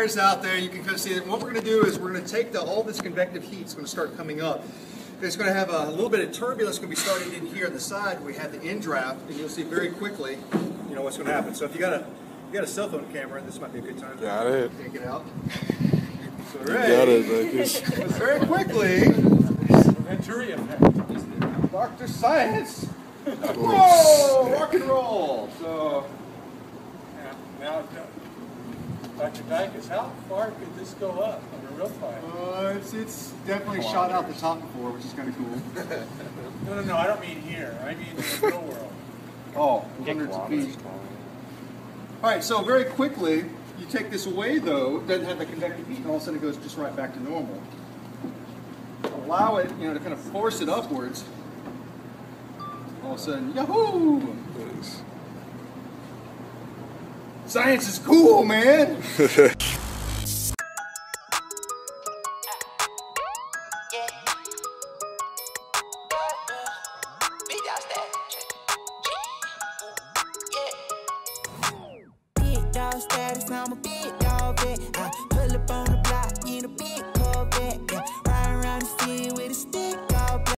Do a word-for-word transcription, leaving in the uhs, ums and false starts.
wires out there, you can kind of see that. What we're going to do is we're going to take the, all this convective heat is going to start coming up. It's going to have a little bit of turbulence going to be started in here on the side. We have the end draft, and you'll see very quickly, you know, what's going to happen. So if you got a you got a cell phone camera, this might be a good time got to it. Take it out. So Ray, got it, was very quickly, Venturi effect. Doctor Science. Whoa, rock and roll. So yeah, now Doctor Dykus, how far could this go up under real time? Uh, it's, it's definitely shot years. out the top before, which is kind of cool. no, no, no, I don't mean here. I mean in the real world. Oh, hundreds of feet. All right, so very quickly, you take this away, though, it doesn't have the convective heat, and all of a sudden it goes just right back to normal. Allow it, you know, to kind of force it upwards. All of a sudden, yahoo! Nice. Science is cool, man! Big dog status, I'm a big dog vet. I pull up on the block in a big Corvette. Ride around the city with a stick.